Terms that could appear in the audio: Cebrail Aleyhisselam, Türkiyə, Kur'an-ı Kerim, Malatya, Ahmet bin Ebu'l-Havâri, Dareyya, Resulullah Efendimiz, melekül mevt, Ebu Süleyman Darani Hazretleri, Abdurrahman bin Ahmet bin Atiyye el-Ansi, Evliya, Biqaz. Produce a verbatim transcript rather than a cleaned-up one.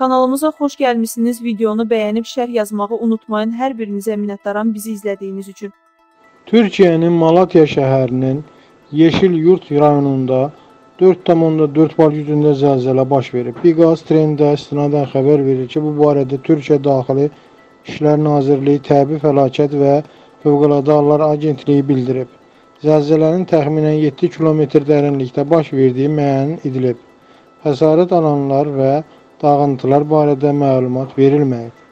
Kanalımıza hoş gelmişsiniz. Videonu beğenip şərh yazmağı unutmayın. Her birinizə minnətdaram bizi izlediğiniz için. Türkiye'nin Malatya şəhərinin Yeşil Yurt rayonunda dörd tam onda dörd bal gücündə zəlzələ baş verib. Biqaz trendə istinadən xəbər verir ki, bu barədə Türkiyə Daxili İşlər Nazirliyi, Təbii Fəlakət və Fövqəladə Hallar Agentliyi bildirib. Zəlzələnin təxminən yeddi kilometr dərinlikdə baş verdiyi müəyyən edilib. Xəsarət alanlar və dağıntılar barədə məlumat verilməyib.